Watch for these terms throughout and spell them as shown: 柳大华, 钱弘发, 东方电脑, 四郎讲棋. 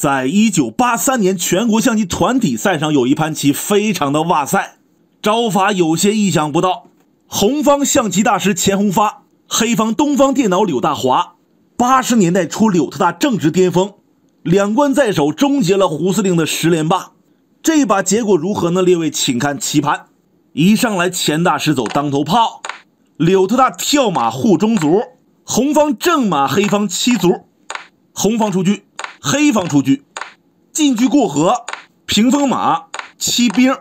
在1983年全国象棋团体赛上有一盘棋非常的哇塞，招法有些意想不到。红方象棋大师钱弘发，黑方东方电脑柳大华。80年代初，柳特大正值巅峰，两冠在手，终结了胡司令的10连霸。这把结果如何呢？列位请看棋盘。一上来钱大师走当头炮，柳特大跳马护中卒，红方正马，黑方七卒，红方出车。 黑方出车，进车过河，屏风马，七兵，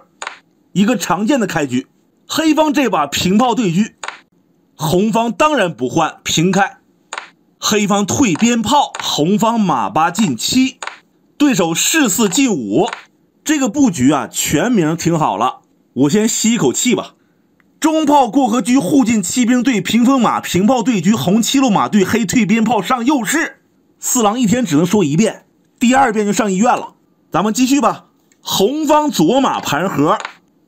一个常见的开局。黑方这把平炮对车，红方当然不换平开，黑方退边炮，红方马八进七，对手士四进五。这个布局啊，全名挺好了，我先吸一口气吧。中炮过河车互进七兵对屏风马，平炮对车，红七路马对黑退边炮上右士。 四郎一天只能说一遍，第二遍就上医院了。咱们继续吧。红方左马盘河，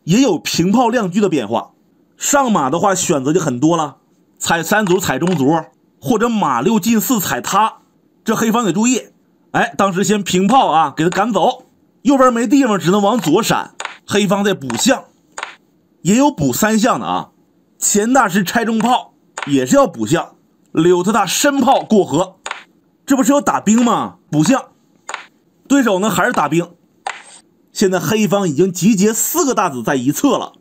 也有平炮亮车的变化。上马的话选择就很多了，踩三卒、踩中卒，或者马六进四踩他。这黑方得注意，哎，当时先平炮啊，给他赶走。右边没地方，只能往左闪。黑方在补象，也有补三象的啊。钱大师拆中炮也是要补象，柳特大深炮过河。 这不是要打兵吗？补象，对手呢还是打兵。现在黑方已经集结4个大子在一侧了，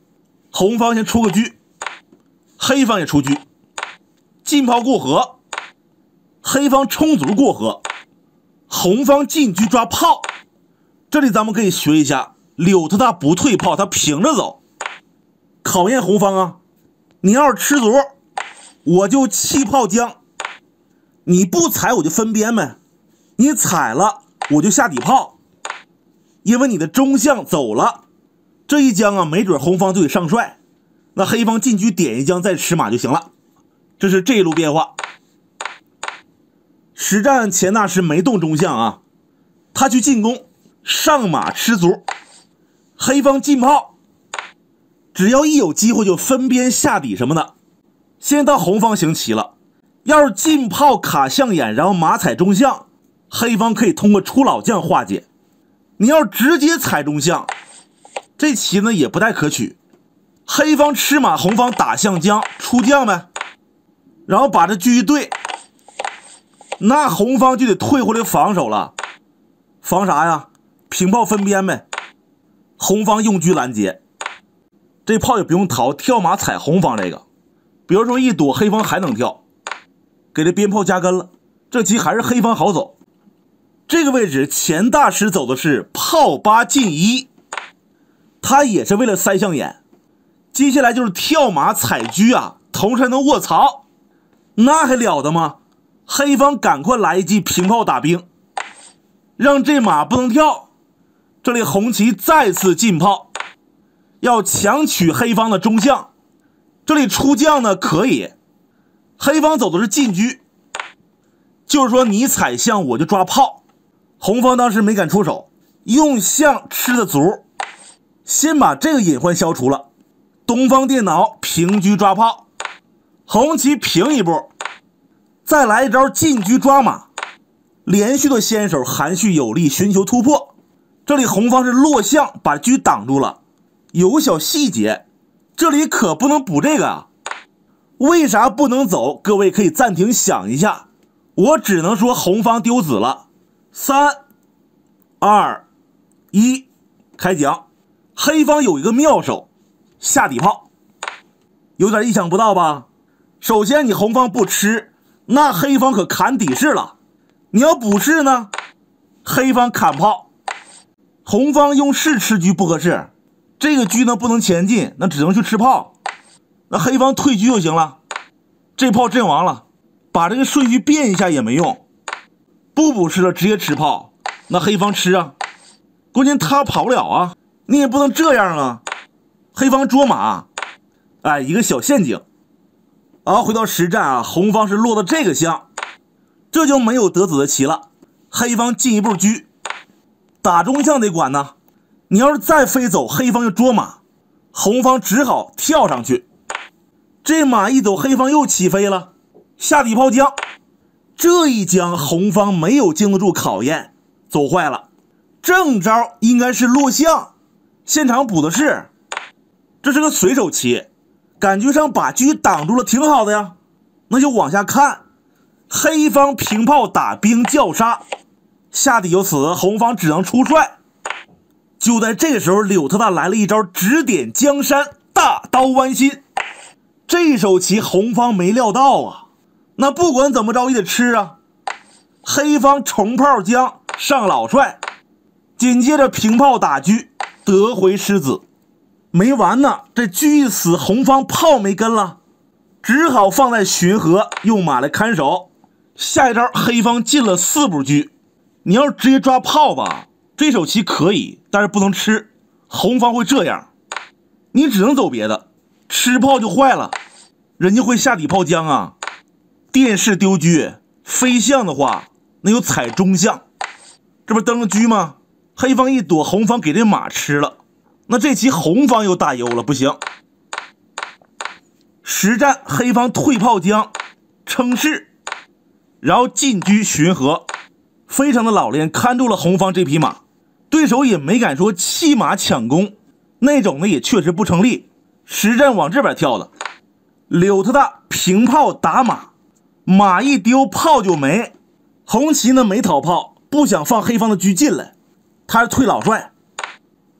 红方先出个车，黑方也出车，进炮过河，黑方冲卒过河，红方进车抓炮。这里咱们可以学一下，柳特大不退炮，他平着走，考验红方啊。你要是吃卒，我就弃炮将。 你不踩我就分边呗，你踩了我就下底炮，因为你的中象走了。这一将啊，没准红方就得上帅，那黑方进车点一将再吃马就行了。这是这一路变化。实战钱大师没动中象啊，他去进攻，上马吃卒，黑方进炮，只要一有机会就分边下底什么的。现在到红方行棋了。 要是进炮卡象眼，然后马踩中象，黑方可以通过出老将化解。你要直接踩中象，这棋呢也不太可取。黑方吃马，红方打象将出将呗，然后把这车一对，那红方就得退回来防守了。防啥呀？平炮分边呗。红方用车拦截，这炮也不用逃，跳马踩红方这个，比如说一躲，黑方还能跳。 给这边炮加跟了，这棋还是黑方好走。这个位置钱大师走的是炮八进一，他也是为了塞象眼。接下来就是跳马踩车啊，同时还能卧槽，那还了得吗？黑方赶快来一记平炮打兵，让这马不能跳。这里红旗再次进炮，要强取黑方的中象。这里出将呢可以。 黑方走的是进车，就是说你踩象我就抓炮。红方当时没敢出手，用象吃的卒，先把这个隐患消除了。东方电脑平车抓炮，红旗平一步，再来一招进车抓马，连续的先手含蓄有力，寻求突破。这里红方是落象把车挡住了，有小细节，这里可不能补这个啊。 为啥不能走？各位可以暂停想一下，我只能说红方丢子了。3、2、1，开奖。黑方有一个妙手，下底炮，有点意想不到吧？首先你红方不吃，那黑方可砍底士了。你要补士呢，黑方砍炮，红方用士吃车不合适，这个车呢不能前进，那只能去吃炮。 那黑方退车就行了，这炮阵亡了，把这个顺序变一下也没用，不补士了直接吃炮，那黑方吃啊，关键他跑不了啊，你也不能这样啊，黑方捉马，哎，一个小陷阱。然后回到实战啊，红方是落到这个象，这就没有得子的棋了，黑方进一步车，打中象得管呢，你要是再飞走，黑方就捉马，红方只好跳上去。 这马一走，黑方又起飞了，下底炮将。这一将红方没有经得住考验，走坏了。正招应该是落象，现场补的是，这是个随手棋，感觉上把车挡住了，挺好的呀。那就往下看，黑方平炮打兵叫杀，下底有死，红方只能出帅。就在这个时候，柳特大来了一招指点江山，大刀剜心。 这手棋红方没料到啊，那不管怎么着也得吃啊。黑方重炮将上老帅，紧接着平炮打车，得回狮子。没完呢，这车一死，红方炮没跟了，只好放在巡河，用马来看守。下一招黑方进了四步车，你要是直接抓炮吧，这手棋可以，但是不能吃。红方会这样，你只能走别的。 吃炮就坏了，人家会下底炮将啊。电视丢车，飞象的话，那有踩中象，这不蹬了车吗？黑方一躲，红方给这马吃了。那这棋红方又大忧了，不行。实战黑方退炮将，称势，然后进车巡河，非常的老练，看住了红方这匹马。对手也没敢说弃马抢攻，那种呢也确实不成立。 实战往这边跳的，柳特大平炮打马，马一丢炮就没。红旗呢没讨炮，不想放黑方的车进来，他是退老帅。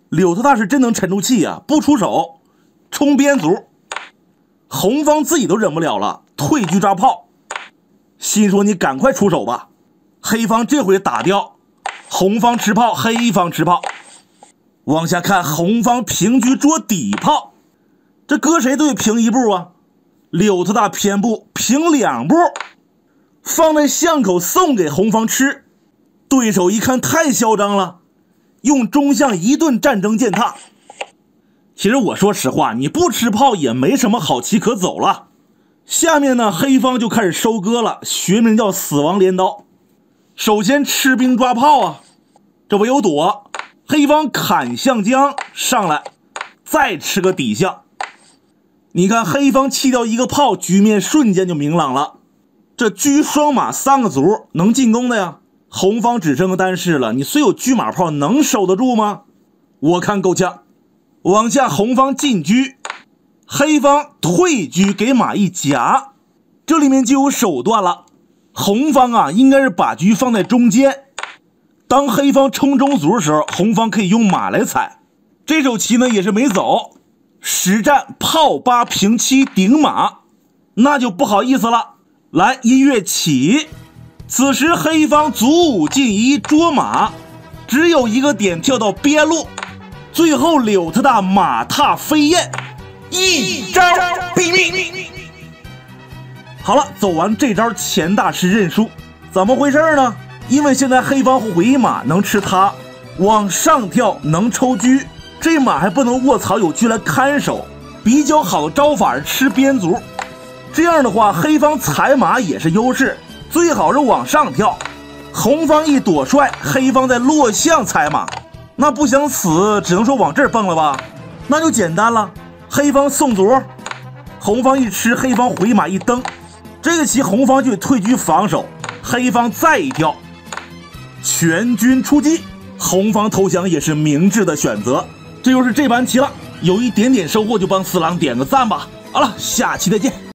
柳特大是真能沉住气啊，不出手，冲边卒。红方自己都忍不了了，退车抓炮，心说你赶快出手吧。黑方这回打掉，红方吃炮，黑方吃炮。往下看，红方平车捉底炮。 这搁谁都得平一步啊！柳特大偏步平两步，放在巷口送给红方吃。对手一看太嚣张了，用中象一顿战争践踏。其实我说实话，你不吃炮也没什么好棋可走了。下面呢，黑方就开始收割了，学名叫死亡镰刀。首先吃兵抓炮啊，这不有躲，黑方砍象将上来，再吃个底象。 你看，黑方弃掉一个炮，局面瞬间就明朗了。这车双马三个卒能进攻的呀，红方只剩个单士了。你虽有车马炮，能守得住吗？我看够呛。往下，红方进车，黑方退车给马一夹，这里面就有手段了。红方啊，应该是把车放在中间，当黑方冲中卒的时候，红方可以用马来踩。这手棋呢，也是没走。 实战炮八平七顶马，那就不好意思了。来，音乐起。此时黑方卒五进一捉马，只有一个点跳到边路。最后柳特大马踏飞燕，一招毙命。好了，走完这招钱大师认输，怎么回事呢？因为现在黑方回马能吃他，往上跳能抽车。 这马还不能卧槽，有车来看守，比较好的招法是吃边卒。这样的话，黑方踩马也是优势，最好是往上跳。红方一躲帅，黑方在落象踩马，那不想死，只能说往这儿蹦了吧？那就简单了，黑方送卒，红方一吃，黑方回马一蹬，这个棋红方就退车防守，黑方再一跳，全军出击，红方投降也是明智的选择。 这就是这盘棋了，有一点点收获就帮四郎点个赞吧。好了，下期再见。